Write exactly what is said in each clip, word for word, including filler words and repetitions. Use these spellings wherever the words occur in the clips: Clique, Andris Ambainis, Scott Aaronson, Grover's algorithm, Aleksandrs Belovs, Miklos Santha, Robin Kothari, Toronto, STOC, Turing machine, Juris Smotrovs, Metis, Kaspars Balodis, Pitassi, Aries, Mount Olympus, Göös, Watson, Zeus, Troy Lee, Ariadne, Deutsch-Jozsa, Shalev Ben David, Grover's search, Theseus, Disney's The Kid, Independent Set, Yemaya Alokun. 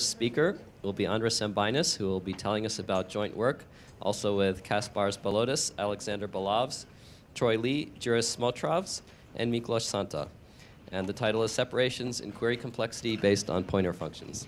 Speaker will be Andris Ambainis, who will be telling us about joint work, also with Kaspars Balodis, Aleksandrs Belovs, Troy Lee, Juris Smotrovs, and Miklos Santha. And the title is Separations in Query Complexity Based on Pointer Functions.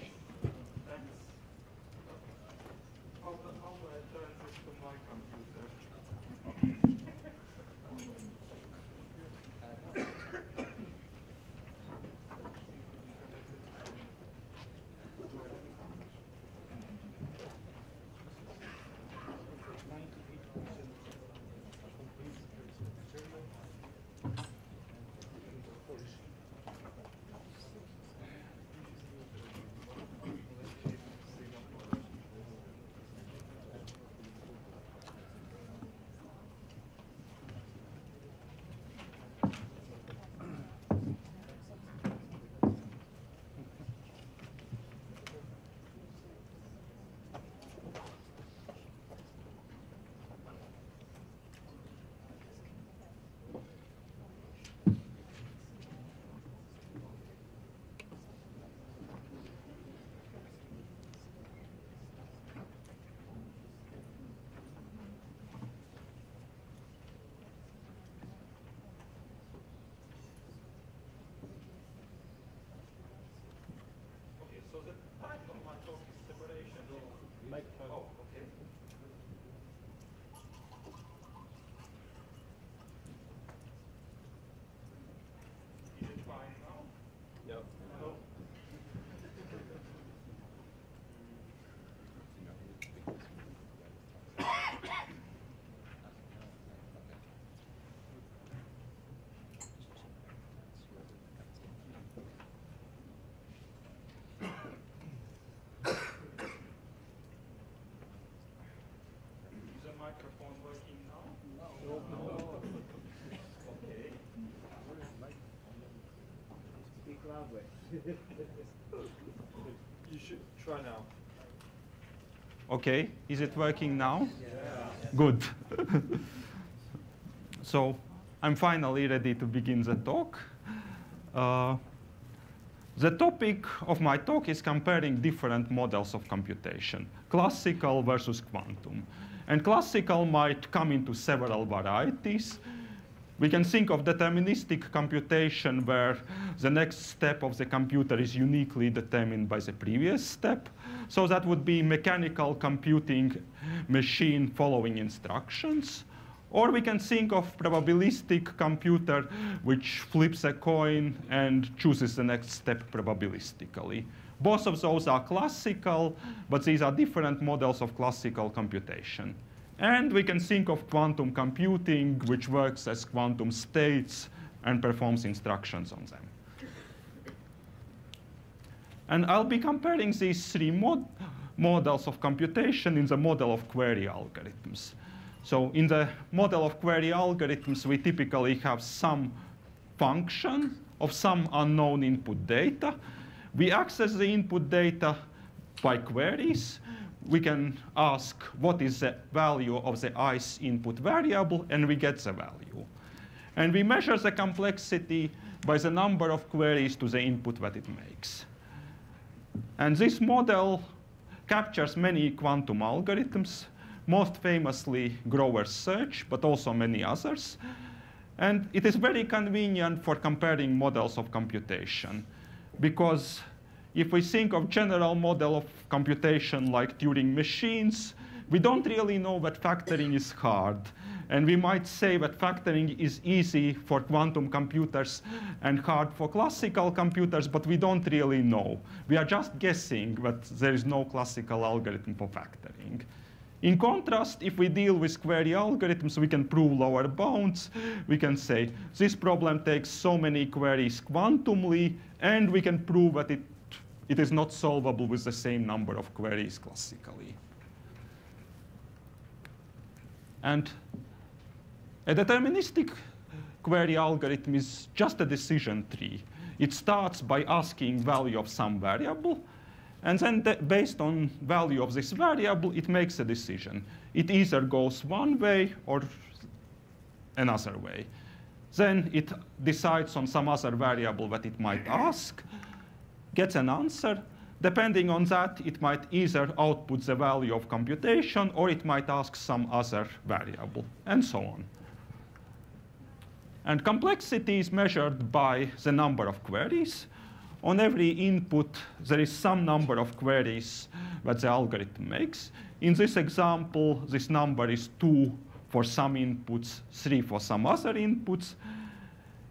Microphone working now? No. No. No. Okay. Speak loudly. You should try now. Okay. Is it working now? Yeah. Good. So I'm finally ready to begin the talk. Uh, The topic of my talk is comparing different models of computation, classical versus quantum. And classical might come into several varieties. We can think of deterministic computation where the next step of the computer is uniquely determined by the previous step. So that would be mechanical computing machine following instructions. Or we can think of probabilistic computer, which flips a coin and chooses the next step probabilistically. Both of those are classical, but these are different models of classical computation. And we can think of quantum computing, which works as quantum states and performs instructions on them. And I'll be comparing these three mod models of computation in the model of query algorithms. So in the model of query algorithms, we typically have some function of some unknown input data. We access the input data by queries. We can ask what is the value of the ice input variable, and we get the value. And we measure the complexity by the number of queries to the input that it makes. And this model captures many quantum algorithms, most famously Grover's search, but also many others. And it is very convenient for comparing models of computation, because if we think of general model of computation like Turing machines, we don't really know that factoring is hard. And we might say that factoring is easy for quantum computers and hard for classical computers, but we don't really know. We are just guessing that there is no classical algorithm for factoring. In contrast, if we deal with query algorithms, we can prove lower bounds. We can say, this problem takes so many queries quantumly, and we can prove that it, it is not solvable with the same number of queries classically. And a deterministic query algorithm is just a decision tree. It starts by asking value of some variable. And then the, based on value of this variable, it makes a decision. It either goes one way or another way. Then it decides on some other variable that it might ask, gets an answer, Depending on that, it might either output the value of computation or it might ask some other variable, and so on. And complexity is measured by the number of queries. On every input, there is some number of queries that the algorithm makes. In this example, this number is two for some inputs, three for some other inputs.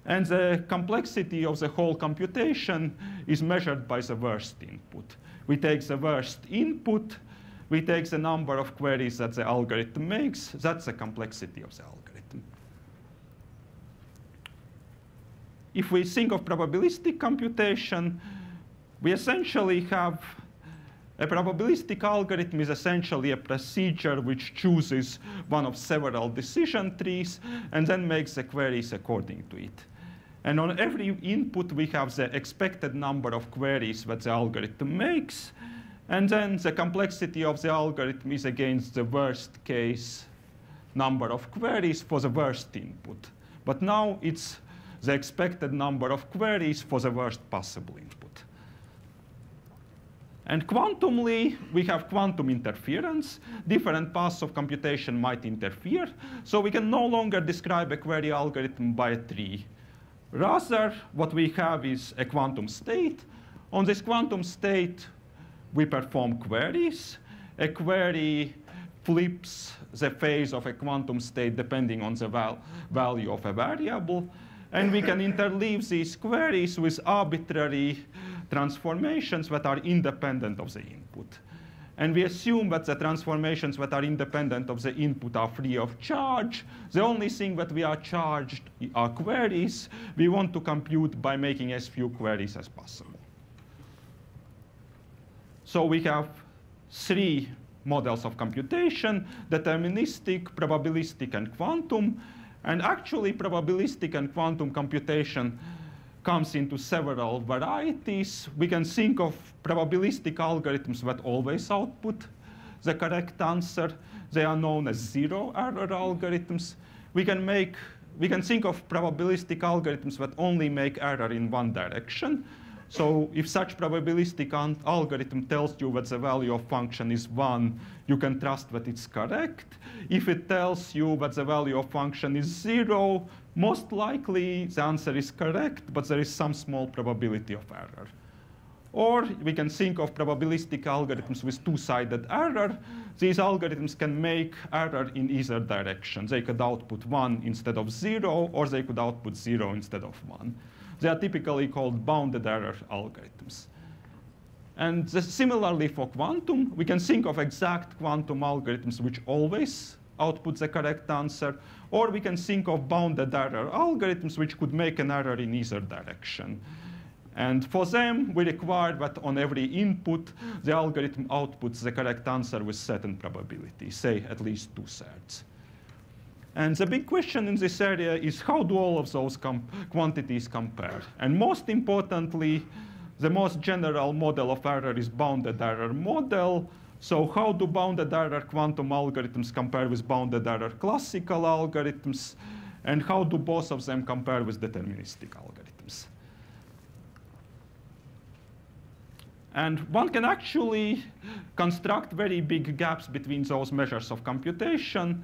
And the complexity of the whole computation is measured by the worst input. We take the worst input, we take the number of queries that the algorithm makes. That's the complexity of the algorithm. If we think of probabilistic computation, we essentially have a probabilistic algorithm is essentially a procedure which chooses one of several decision trees and then makes the queries according to it. And on every input, we have the expected number of queries that the algorithm makes. And then the complexity of the algorithm is against the worst case number of queries for the worst input. But now it's the expected number of queries for the worst possible input. And quantumly, we have quantum interference. Different paths of computation might interfere. So we can no longer describe a query algorithm by a tree. Rather, what we have is a quantum state. On this quantum state, we perform queries. A query flips the phase of a quantum state depending on the val value of a variable. And we can interleave these queries with arbitrary transformations that are independent of the input. And we assume that the transformations that are independent of the input are free of charge. The only thing that we are charged are queries. We want to compute by making as few queries as possible. So we have three models of computation: deterministic, probabilistic, and quantum. And actually, probabilistic and quantum computation comes into several varieties. We can think of probabilistic algorithms that always output the correct answer. They are known as zero-error algorithms. We can make, we can think of probabilistic algorithms that only make error in one direction. So if such probabilistic algorithm tells you that the value of function is one, you can trust that it's correct. If it tells you that the value of function is zero, most likely the answer is correct, but there is some small probability of error. Or we can think of probabilistic algorithms with two-sided error. These algorithms can make error in either direction. They could output one instead of zero, or they could output zero instead of one. They are typically called bounded error algorithms. And similarly for quantum, we can think of exact quantum algorithms which always output the correct answer, or we can think of bounded error algorithms which could make an error in either direction. And for them, we require that on every input, the algorithm outputs the correct answer with certain probability, say at least two-thirds. And the big question in this area is how do all of those com quantities compare? And most importantly, the most general model of error is bounded error model. So how do bounded error quantum algorithms compare with bounded error classical algorithms? And how do both of them compare with deterministic algorithms? And one can actually construct very big gaps between those measures of computation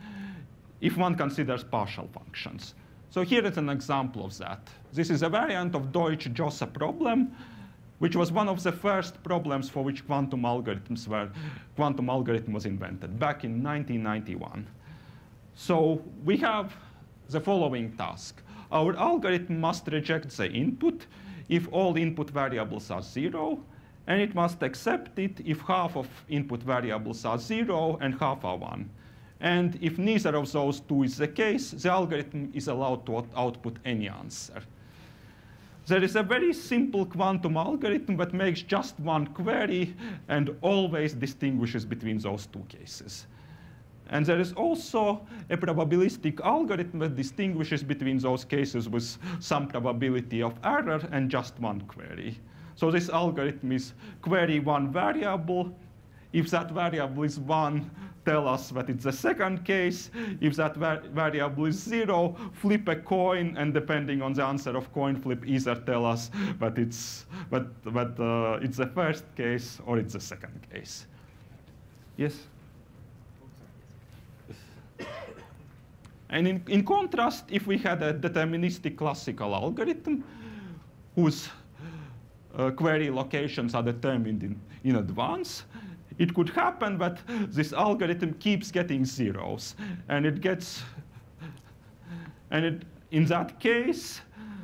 if one considers partial functions. So here is an example of that. This is a variant of Deutsch-Jozsa problem, which was one of the first problems for which quantum algorithms were, quantum algorithm was invented back in nineteen ninety-one. So we have the following task. Our algorithm must reject the input if all input variables are zero, and it must accept it if half of input variables are zero and half are one. And if neither of those two is the case, the algorithm is allowed to output any answer. There is a very simple quantum algorithm that makes just one query and always distinguishes between those two cases. And there is also a probabilistic algorithm that distinguishes between those cases with some probability of error and just one query. So this algorithm is query one variable, If that variable is one, tell us that it's the second case. If that var variable is zero, flip a coin, and depending on the answer of coin flip, either tell us that it's, that, that, uh, it's the first case or it's the second case. Yes? And in, in contrast, if we had a deterministic classical algorithm whose uh, query locations are determined in, in advance, it could happen that this algorithm keeps getting zeros. And it gets, and it, in that case,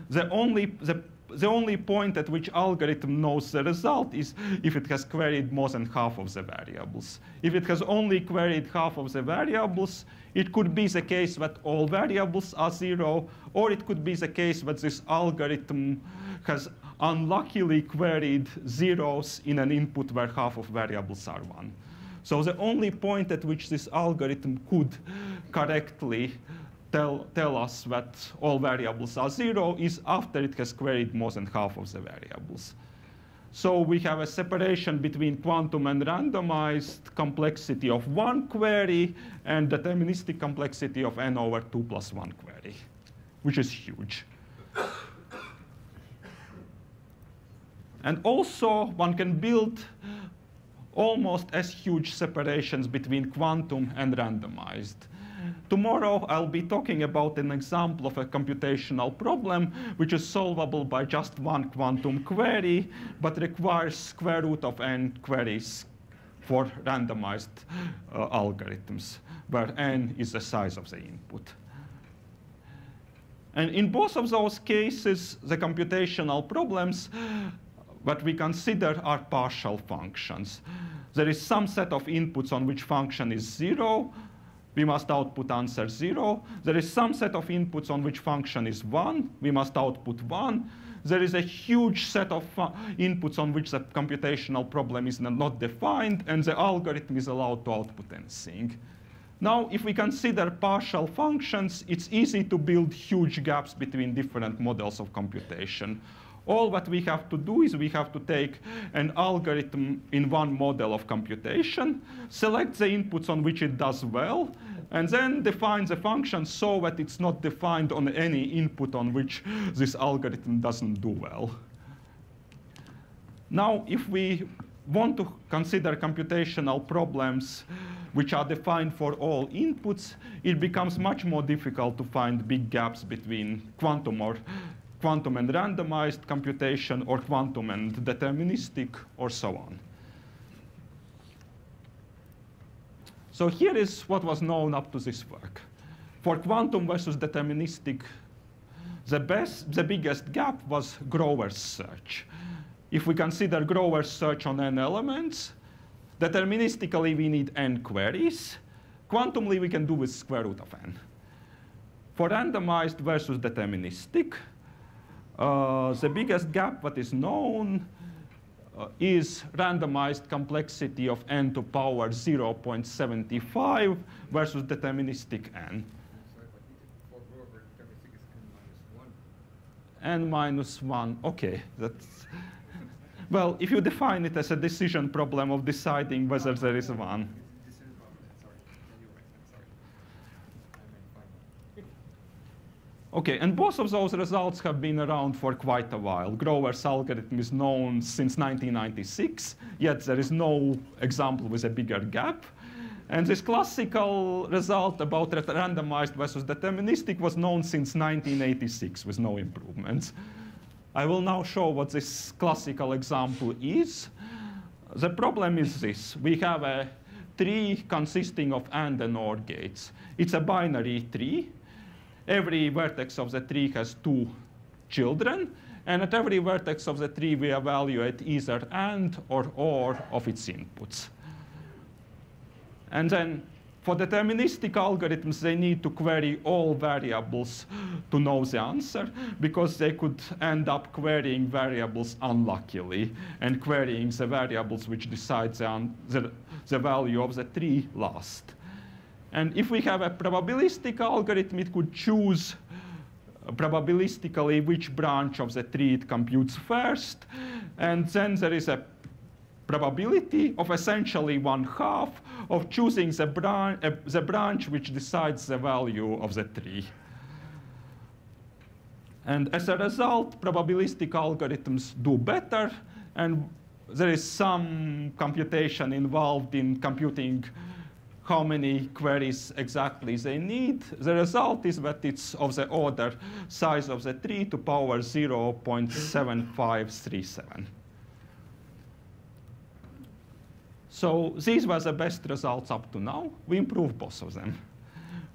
the only, the, the only point at which algorithm knows the result is if it has queried more than half of the variables. If it has only queried half of the variables, it could be the case that all variables are zero, or it could be the case that this algorithm has unluckily queried zeros in an input where half of variables are one. So the only point at which this algorithm could correctly tell, tell us that all variables are zero is after it has queried more than half of the variables. So we have a separation between quantum and randomized complexity of one query and deterministic complexity of n over two plus one query, which is huge. And also, one can build almost as huge separations between quantum and randomized. Tomorrow, I'll be talking about an example of a computational problem which is solvable by just one quantum query, but requires square root of n queries for randomized uh, algorithms, where n is the size of the input. And in both of those cases, the computational problems what we consider are partial functions. There is some set of inputs on which function is zero. We must output answer zero. There is some set of inputs on which function is one. We must output one. There is a huge set of uh, inputs on which the computational problem is not defined, and the algorithm is allowed to output anything. Now, if we consider partial functions, it's easy to build huge gaps between different models of computation. All that we have to do is we have to take an algorithm in one model of computation, select the inputs on which it does well, and then define the function so that it's not defined on any input on which this algorithm doesn't do well. Now, if we want to consider computational problems which are defined for all inputs, it becomes much more difficult to find big gaps between quantum or quantum and randomized computation, or quantum and deterministic, or so on. So here is what was known up to this work. For quantum versus deterministic, the, best, the biggest gap was Grover's search. If we consider Grover's search on n elements, deterministically we need n queries. Quantumly we can do with square root of n. For randomized versus deterministic, Uh, the biggest gap that is known uh, is randomized complexity of n to power zero point seven five versus deterministic n. Sorry, but for Grover, deterministic is n minus one. n minus one, OK. That's well, if you define it as a decision problem of deciding whether oh, there is oh, one. Decision problem. Sorry. You're right. I'm sorry. I meant OK, and both of those results have been around for quite a while. Grover's algorithm is known since nineteen ninety-six, yet there is no example with a bigger gap. And this classical result about randomized versus deterministic was known since nineteen eighty-six with no improvements. I will now show what this classical example is. The problem is this. We have a tree consisting of AND and OR gates. It's a binary tree. Every vertex of the tree has two children. And at every vertex of the tree, we evaluate either AND or OR of its inputs. And then for deterministic algorithms, they need to query all variables to know the answer, because they could end up querying variables unluckily and querying the variables which decide the, the, the value of the tree last. And if we have a probabilistic algorithm, it could choose probabilistically which branch of the tree it computes first. And then there is a probability of essentially one half of choosing the, bran uh, the branch which decides the value of the tree. And as a result, probabilistic algorithms do better, and there is some computation involved in computing how many queries exactly they need. The result is that it's of the order size of the tree to power zero point seven five three seven. So these were the best results up to now. We improved both of them.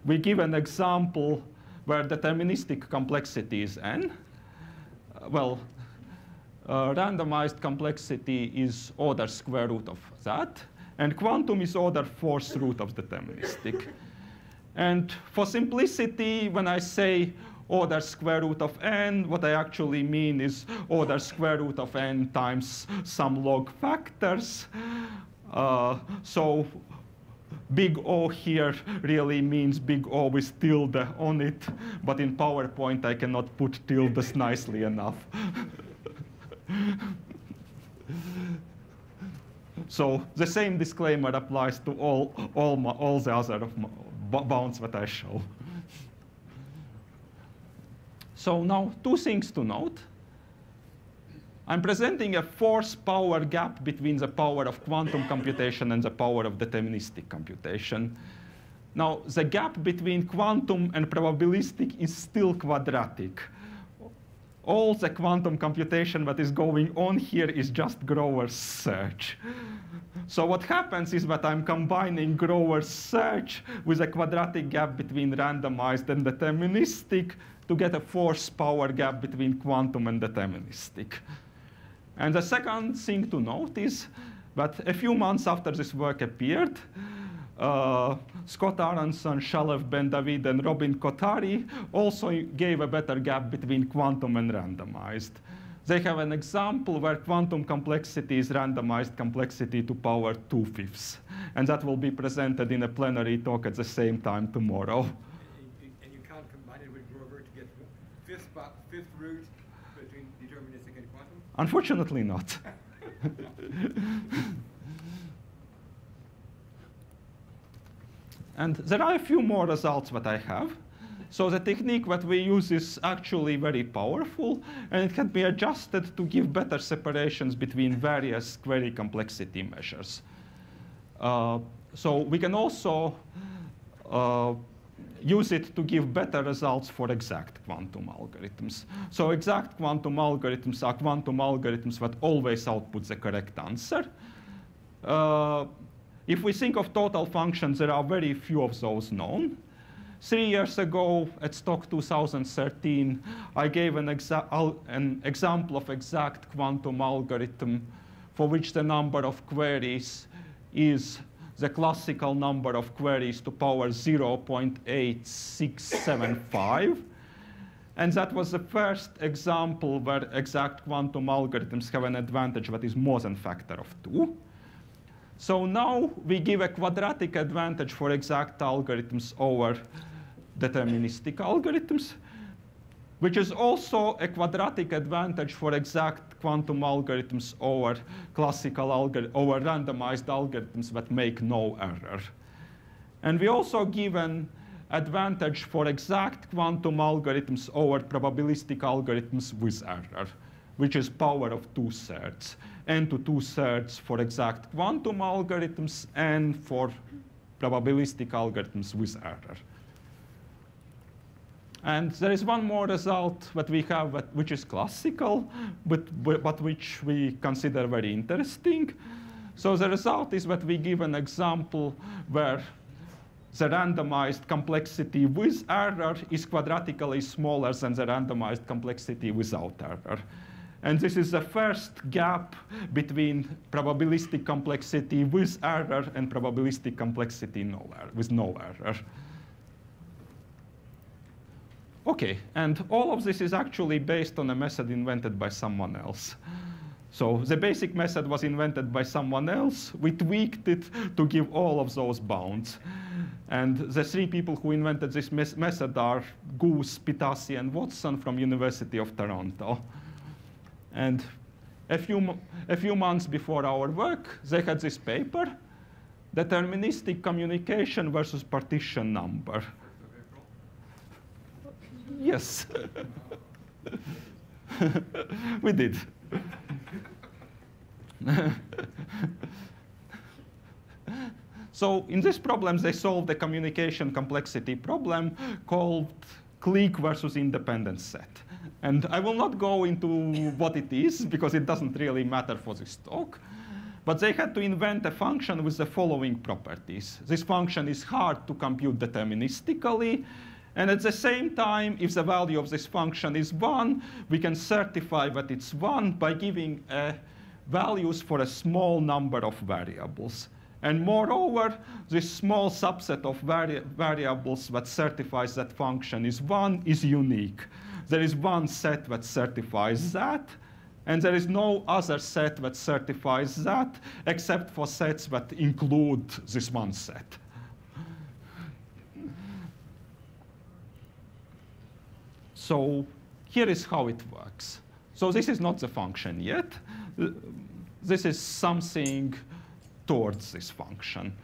We give an example where deterministic complexity is n. Uh, well, uh, randomized complexity is order square root of that. And quantum is order fourth root of deterministic. And for simplicity, when I say order square root of n, what I actually mean is order square root of n times some log factors. Uh, so big O here really means big O with tilde on it. But in PowerPoint, I cannot put tildes nicely enough. So the same disclaimer applies to all, all, my, all the other of my bounds that I show. So now, two things to note. I'm presenting a force power gap between the power of quantum computation and the power of deterministic computation. Now, the gap between quantum and probabilistic is still quadratic. All the quantum computation that is going on here is just Grover's search. So what happens is that I'm combining Grover's search with a quadratic gap between randomized and deterministic to get a force power gap between quantum and deterministic. And the second thing to note is that a few months after this work appeared, Uh, Scott Aaronson, Shalev Ben David, and Robin Kothari also gave a better gap between quantum and randomized. They have an example where quantum complexity is randomized complexity to power two-fifths. And that will be presented in a plenary talk at the same time tomorrow. And, and, and you can't combine it with Grover to get fifth, fifth root between deterministic and quantum? Unfortunately not. And there are a few more results that I have. So the technique that we use is actually very powerful, and it can be adjusted to give better separations between various query complexity measures. Uh, so we can also uh, use it to give better results for exact quantum algorithms. So exact quantum algorithms are quantum algorithms that always output the correct answer. Uh, If we think of total functions, there are very few of those known. Three years ago, at Stock two thousand thirteen, I gave an, exa an example of exact quantum algorithm for which the number of queries is the classical number of queries to power zero point eight six seven five. And that was the first example where exact quantum algorithms have an advantage that is more than factor of two. So now we give a quadratic advantage for exact algorithms over deterministic algorithms, which is also a quadratic advantage for exact quantum algorithms over classical algorithms, over randomized algorithms that make no error. And we also give an advantage for exact quantum algorithms over probabilistic algorithms with error, which is power of two-thirds, n to two-thirds for exact quantum algorithms and for probabilistic algorithms with error. And there is one more result that we have, which is classical, but, but which we consider very interesting. So the result is that we give an example where the randomized complexity with error is quadratically smaller than the randomized complexity without error. And this is the first gap between probabilistic complexity with error and probabilistic complexity no error, with no error. OK, and all of this is actually based on a method invented by someone else. So the basic method was invented by someone else. We tweaked it to give all of those bounds. And the three people who invented this mes method are Göös, Pitassi, and Watson from University of Toronto. And a few, a few months before our work, they had this paper, Deterministic Communication versus Partition Number. Yes. We did. So in this problem, they solved the communication complexity problem called clique versus independence set. And I will not go into what it is, because it doesn't really matter for this talk. But they had to invent a function with the following properties. This function is hard to compute deterministically. And at the same time, if the value of this function is one, we can certify that it's one by giving uh, values for a small number of variables. And moreover, this small subset of vari variables that certifies that function is one is unique. There is one set that certifies that, and there is no other set that certifies that, except for sets that include this one set. So here is how it works. So this is not the function yet. This is something towards this function.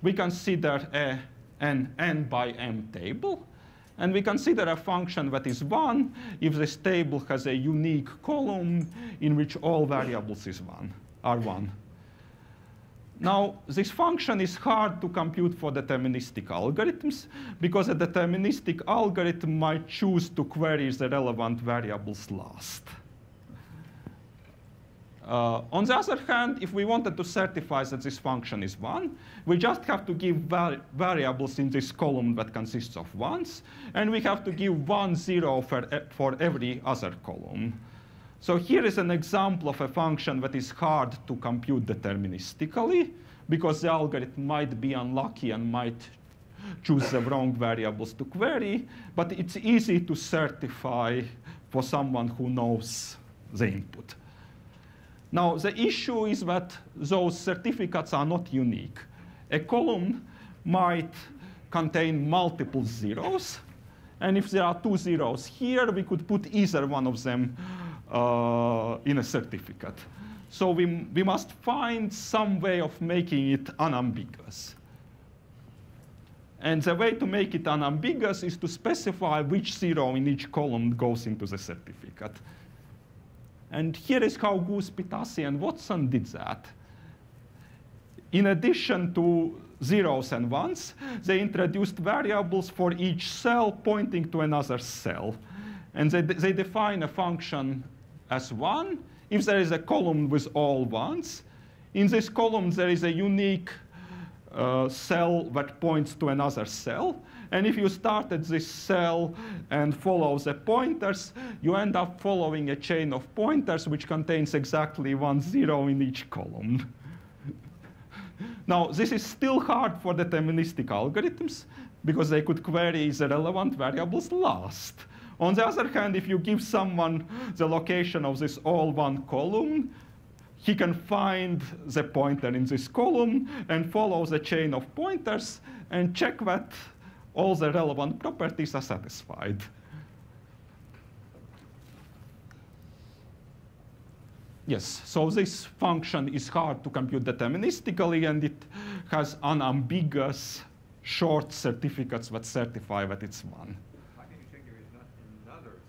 We consider a, an n by m table. And we consider a function that is one if this table has a unique column in which all variables is one, are one. Now, this function is hard to compute for deterministic algorithms, because a deterministic algorithm might choose to query the relevant variables last. Uh, on the other hand, if we wanted to certify that this function is one, we just have to give var variables in this column that consists of ones, and we have to give one zero for, e for every other column. So here is an example of a function that is hard to compute deterministically, because the algorithm might be unlucky and might choose the wrong variables to query, but it's easy to certify for someone who knows the input. Now, the issue is that those certificates are not unique. A column might contain multiple zeros. And if there are two zeros here, we could put either one of them uh, in a certificate. So we, we must find some way of making it unambiguous. And the way to make it unambiguous is to specify which zero in each column goes into the certificate. And here is how Göös, Pitassi, and Watson did that. In addition to zeros and ones, they introduced variables for each cell pointing to another cell. And they, they define a function as one if there is a column with all ones. In this column, there is a unique uh, cell that points to another cell. And if you start at this cell and follow the pointers, you end up following a chain of pointers which contains exactly one zero in each column. Now, this is still hard for deterministic algorithms, because they could query the relevant variables last. On the other hand, if you give someone the location of this all one column, he can find the pointer in this column and follow the chain of pointers and check that all the relevant properties are satisfied. Yes, so this function is hard to compute deterministically, and it has unambiguous short certificates that certify that it's one. How can you check there is not another?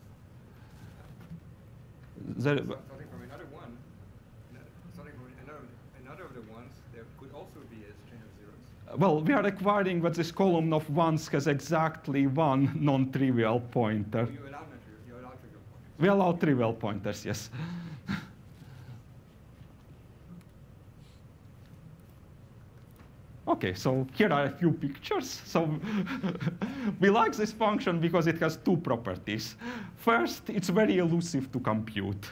Starting from another one, starting from another, another of the ones, there could also be a string of zeros. Well, we are requiring that this column of ones has exactly one non-trivial pointer. You allow, you allow trivial pointers. We allow trivial pointers, yes. OK, so here are a few pictures. So we like this function because it has two properties. First, it's very elusive to compute.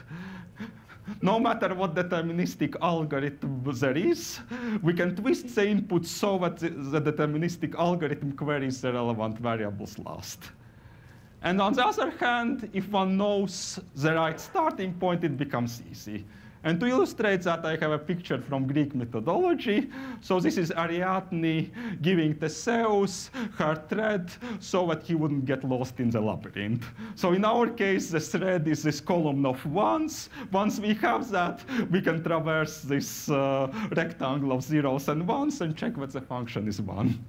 No matter what deterministic algorithm there is, we can twist the input so that the deterministic algorithm queries the relevant variables last. And on the other hand, if one knows the right starting point, it becomes easy. And to illustrate that, I have a picture from Greek mythology. So this is Ariadne giving Theseus her thread so that he wouldn't get lost in the labyrinth. So in our case, the thread is this column of ones. Once we have that, we can traverse this uh, rectangle of zeros and ones and check that the function is one.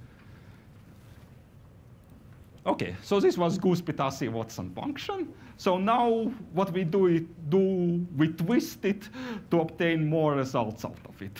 OK, so this was Göös, Pitassi, Watson function. So now what we do, it, do, we twist it to obtain more results out of it.